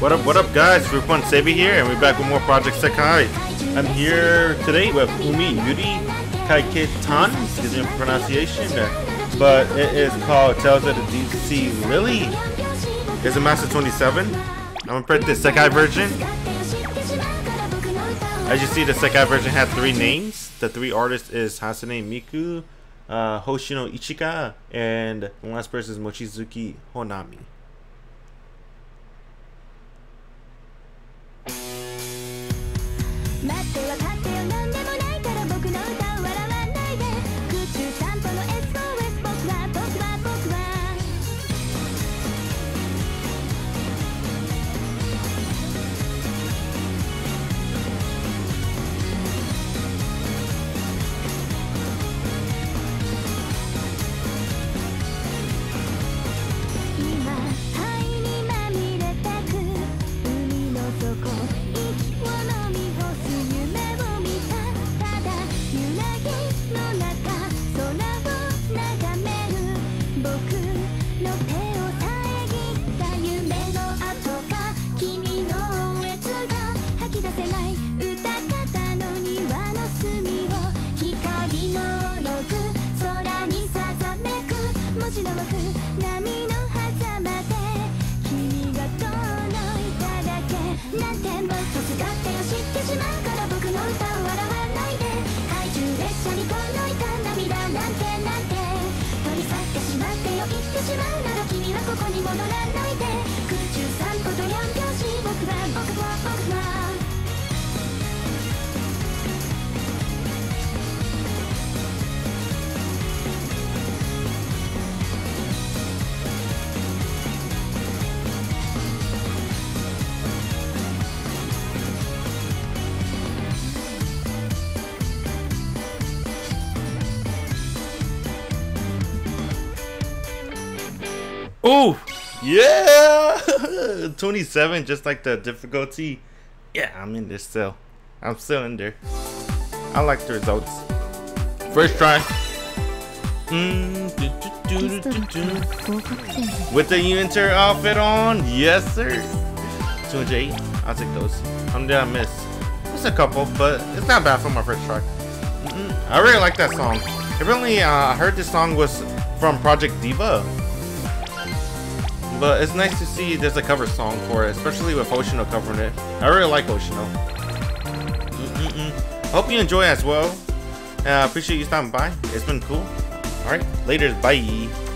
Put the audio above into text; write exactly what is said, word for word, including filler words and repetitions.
What up, what up guys, FruitpunchSaber here, and we're back with more Project Sekai. I'm here today with Umiyuri Kaiteitan, excuse me for pronunciation, but it is called Tale of the Deep-sea Lily. It's a Master twenty-seven. I'm gonna print the Sekai version. As you see, the Sekai version had three names. The three artists is Hatsune Miku, uh, Hoshino Ichika, and the last person is Mochizuki Honami. Oh yeah, twenty-seven, just like the difficulty. Yeah, I'm in there still. I'm still in there. I like the results. First try. Mm, do, do, do, do, do. With the Yunter outfit on, yes sir. two hundred eight. I'll take those. I'm there. I miss. It's a couple, but it's not bad for my first try. Mm-mm. I really like that song. Apparently, uh, I heard this song was from Project Diva. But it's nice to see there's a cover song for it, especially with Hoshino covering it. I really like Hoshino. Mm-mm-mm. Hope you enjoy as well. I uh, appreciate you stopping by. It's been cool. Alright, later. Bye.